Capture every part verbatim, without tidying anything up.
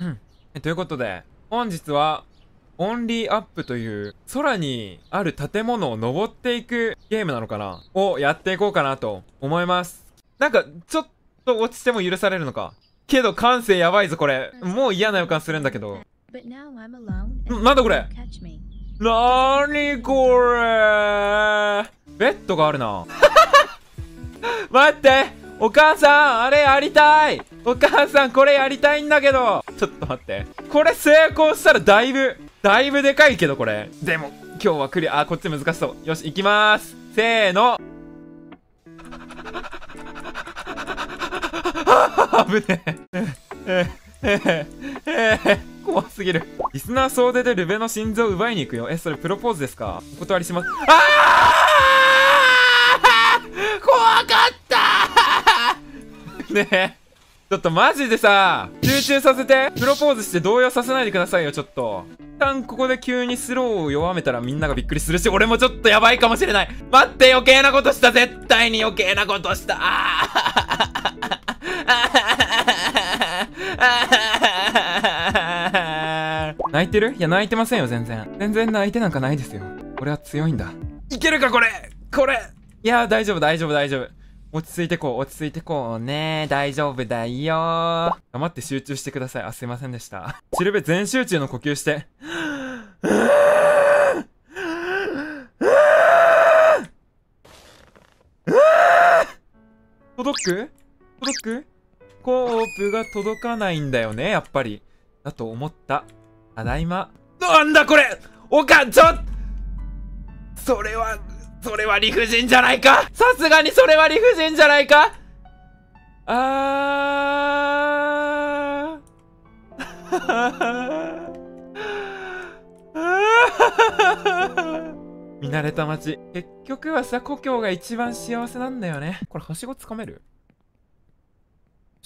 うん、えということで本日はオンリーアップという空にある建物を登っていくゲームなのかなをやっていこうかなと思います。なんかちょっと落ちても許されるのかけど感性やばいぞこれ。もう嫌な予感するんだけど。なんだこれ、なにこれ、ベッドがあるな待って、お母さんあれやりたい、お母さんこれやりたいんだけど。ちょっと待って、これ成功したらだいぶだいぶでかいけど、これでも今日はクリア。あ、こっち難しそう。よし行きまーす、せーのあぶねえええ怖すぎる。リスナー総出でルベの心臓を奪いに行くよ。え、それプロポーズですか？お断りします。あー怖かったねえ、ちょっとマジでさ、集中させて、プロポーズして動揺させないでくださいよ、ちょっと。一旦ここで急にスローを弱めたらみんながびっくりするし、俺もちょっとやばいかもしれない。待って、余計なことした、絶対に余計なことした。泣いてる？いや、泣いてませんよ、全然。全然泣いてなんかないですよ。俺は強いんだ。いけるか、これこれ、いやー、大丈夫、大丈夫、大丈夫。落ち着いてこう、落ち着いてこうね。大丈夫だよー。黙って集中してください。あ、すいませんでした。しるべ全集中の呼吸して。届く？届く？コープが届かないんだよね、やっぱり。だと思った。ただいま。なんだこれ！おか、ちょっ！それは、それは理不尽じゃないか、さすがにそれは理不尽じゃないか。あー見慣れた街、結局はさ、故郷が一番幸せなんだよね。これはしごつかめる？は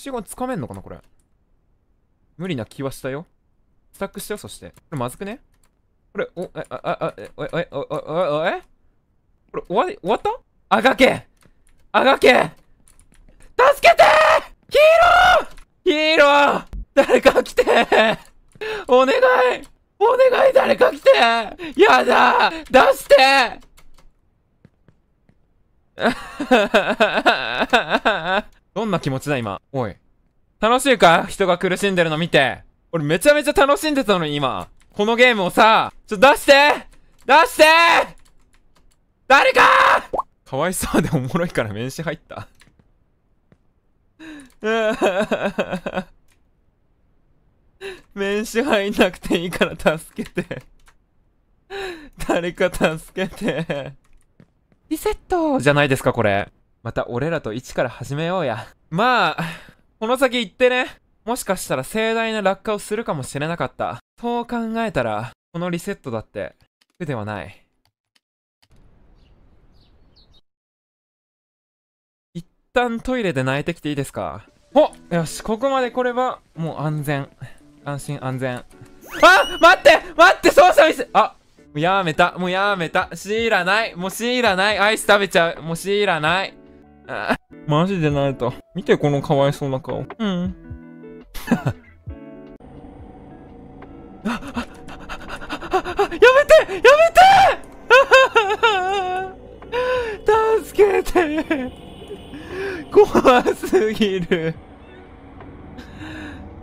しごつかめんのかなこれ。無理な気はしたよ。スタックしてよ。そしてこれまずくねこれ。おえあああえおえおえおえおえこれ終わり、終わった？あがけ！あがけ！助けて！ヒーロー！ヒーロー！誰か来て！お願い！お願い誰か来て！やだ！出して！どんな気持ちだ今。おい。楽しいか？人が苦しんでるの見て。俺めちゃめちゃ楽しんでたのに今。このゲームをさ、ちょっと出して！出して！誰かー！かわいそうでおもろいから名刺入った名刺入んなくていいから助けて誰か助けてリセットじゃないですかこれ。また俺らと一から始めようや。まあこの先行ってね、もしかしたら盛大な落下をするかもしれなかった。そう考えたらこのリセットだって苦ではない。一旦トイレで泣いてきていいですか。お、よし、ここまで来ればもう安全、安心安全。あ、待って待って、操作ミス。あ、もうやめた、もうやめた、知らない、もう知らない、アイス食べちゃう、もう知らない。あ、マジで泣いた。見てこのかわいそうな顔。うん。あああああ、やめてやめて助けて怖すぎる。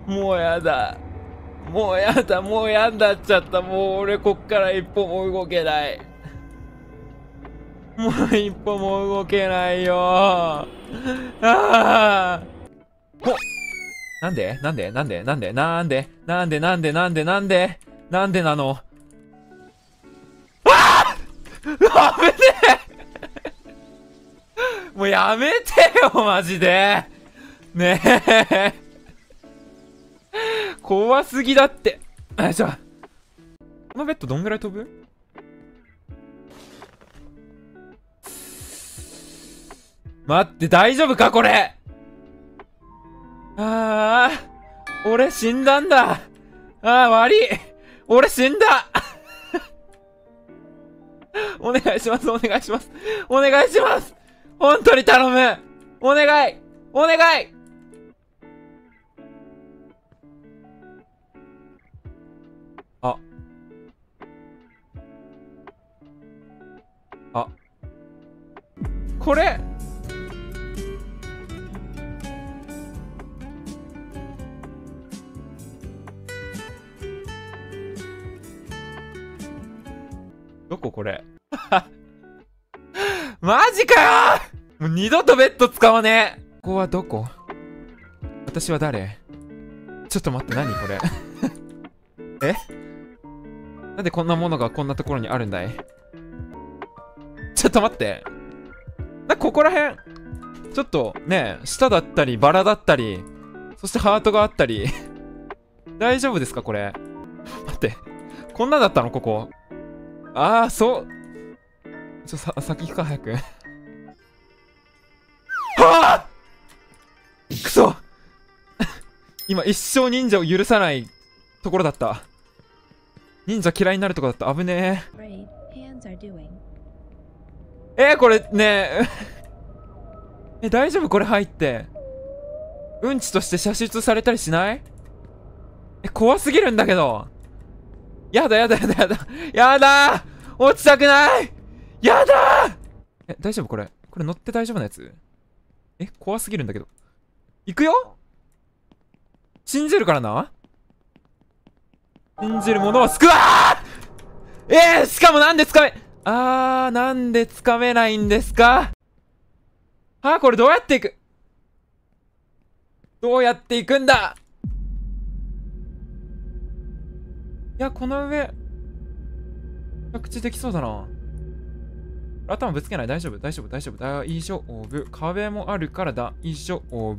もうやだ。もうやだ。もうやんだっちゃった。もう俺こっから一歩も動けない。もう一歩も動けないよ。ああ。ほっ。なんで？なんで？なんで？なんで？なんで？なんで？なんで？なんで？なんで？なんでなの？ああ！危ねえ！もうやめてよマジでねえ怖すぎだって。よいしょ。このベッドどんぐらい飛ぶ？待って、大丈夫かこれ。あー俺死んだんだ。あー悪い、俺死んだお願いしますお願いしますお願いします、本当に頼む、お願いお願いこれどここれマジかよもう二度とベッド使わねえ。ここはどこ？私は誰？ちょっと待って、何これえ、なんでこんなものがこんなところにあるんだい。ちょっと待って、なんかここらへんちょっとね、舌だったりバラだったり、そしてハートがあったり大丈夫ですかこれ。待って、こんなだったのここ。ああ、そう、ちょっと先行くか早くはあくそ今一生忍者を許さないところだった。忍者嫌いになるとこだった。危ねえ。えー、これねええ大丈夫これ入ってうんちとして射出されたりしない？え、怖すぎるんだけど。やだやだやだやだやだ、落ちたくない、やだ。え、大丈夫これ、これ乗って大丈夫なやつ？え、怖すぎるんだけど。行くよ、信じるからな。信じるものは救わー。えー、しかもなんでつかめ、あー、なんでつかめないんですか。あー、これどうやっていく、どうやっていくんだ。いや、この上着地できそうだな。頭ぶつけない、大丈夫大丈夫大丈夫大丈夫。壁もあるから大丈夫。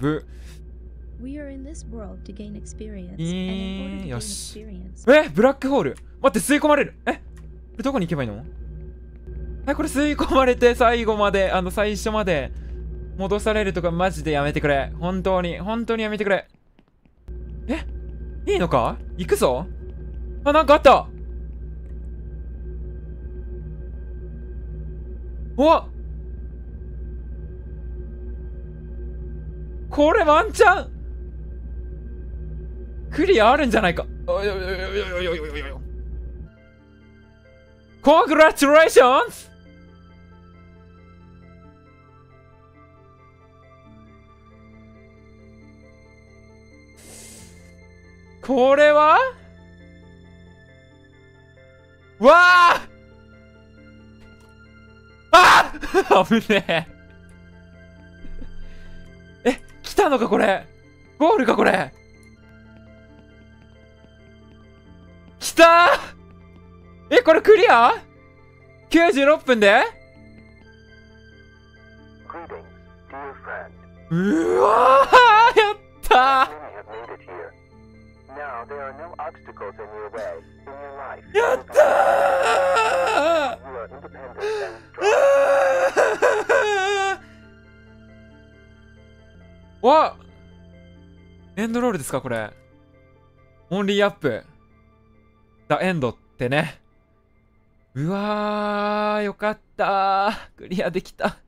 よし。え、ブラックホール、待って、吸い込まれる。え、どこに行けばいいの？え、これ吸い込まれて最後まで、あの最初まで戻されるとかマジでやめてくれ。本当に本当にやめてくれ。え、いいのか？行くぞ。あ、なんかあった。お、これワンチャンクリアあるんじゃないか。コングラチュレーションズ。これはわあああ危ねええ、来たのかこれ、ゴールかこれ、来たー。え、これクリア ?きゅうじゅうろく 分で、うわー、やったー、やったー。わっ、エンドロールですかこれ。オンリーアップだ、エンドってね。うわー、よかったー、クリアできた。